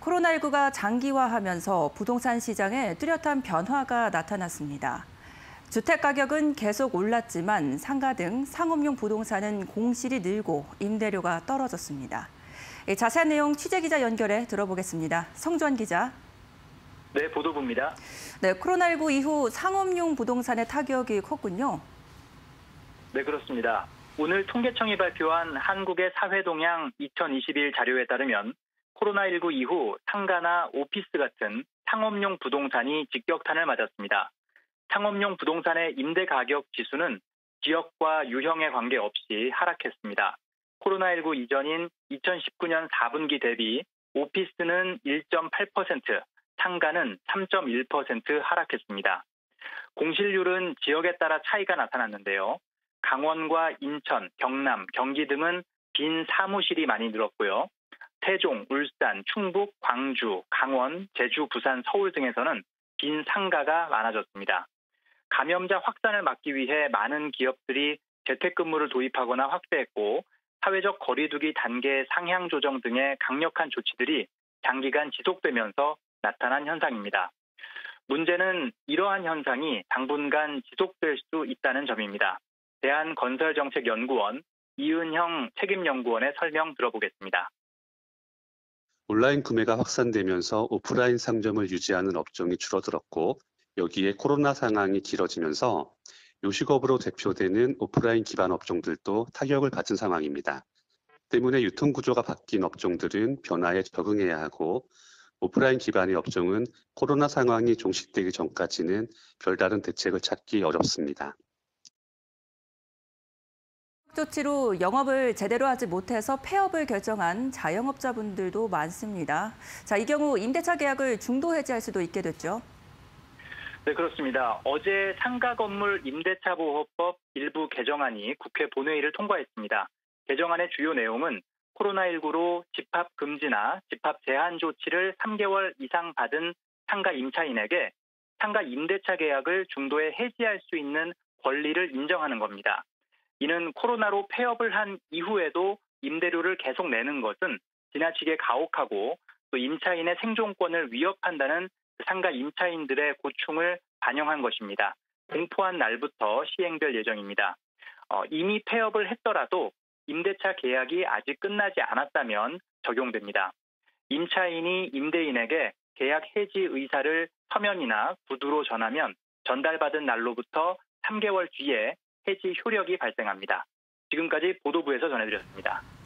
코로나19가 장기화하면서 부동산 시장에 뚜렷한 변화가 나타났습니다. 주택 가격은 계속 올랐지만 상가 등 상업용 부동산은 공실이 늘고 임대료가 떨어졌습니다. 자세한 내용 취재기자 연결해 들어보겠습니다. 성주원 기자. 네, 보도부입니다. 네, 코로나19 이후 상업용 부동산의 타격이 컸군요. 네, 그렇습니다. 오늘 통계청이 발표한 한국의 사회동향 2021 자료에 따르면 코로나19 이후 상가나 오피스 같은 상업용 부동산이 직격탄을 맞았습니다. 상업용 부동산의 임대 가격 지수는 지역과 유형에 관계없이 하락했습니다. 코로나19 이전인 2019년 4분기 대비 오피스는 1.8%, 상가는 3.1% 하락했습니다. 공실률은 지역에 따라 차이가 나타났는데요. 강원과 인천, 경남, 경기 등은 빈 사무실이 많이 늘었고요. 세종, 울산, 충북, 광주, 강원, 제주, 부산, 서울 등에서는 빈 상가가 많아졌습니다. 감염자 확산을 막기 위해 많은 기업들이 재택근무를 도입하거나 확대했고 사회적 거리두기 단계 상향 조정 등의 강력한 조치들이 장기간 지속되면서 나타난 현상입니다. 문제는 이러한 현상이 당분간 지속될 수 있다는 점입니다. 대한건설정책연구원 이은형 책임연구원의 설명 들어보겠습니다. 온라인 구매가 확산되면서 오프라인 상점을 유지하는 업종이 줄어들었고 여기에 코로나 상황이 길어지면서 요식업으로 대표되는 오프라인 기반 업종들도 타격을 받은 상황입니다. 때문에 유통구조가 바뀐 업종들은 변화에 적응해야 하고 오프라인 기반의 업종은 코로나 상황이 종식되기 전까지는 별다른 대책을 찾기 어렵습니다. 조치로 영업을 제대로 하지 못해서 폐업을 결정한 자영업자분들도 많습니다. 자, 이 경우 임대차 계약을 중도 해지할 수도 있게 됐죠. 네, 그렇습니다. 어제 상가 건물 임대차 보호법 일부 개정안이 국회 본회의를 통과했습니다. 개정안의 주요 내용은 코로나19로 집합 금지나 집합 제한 조치를 3개월 이상 받은 상가 임차인에게 상가 임대차 계약을 중도에 해지할 수 있는 권리를 인정하는 겁니다. 이는 코로나로 폐업을 한 이후에도 임대료를 계속 내는 것은 지나치게 가혹하고 또 임차인의 생존권을 위협한다는 상가 임차인들의 고충을 반영한 것입니다. 공포한 날부터 시행될 예정입니다. 이미 폐업을 했더라도 임대차 계약이 아직 끝나지 않았다면 적용됩니다. 임차인이 임대인에게 계약 해지 의사를 서면이나 구두로 전하면 전달받은 날로부터 3개월 뒤에 해지 효력이 발생합니다. 지금까지 보도부에서 전해드렸습니다.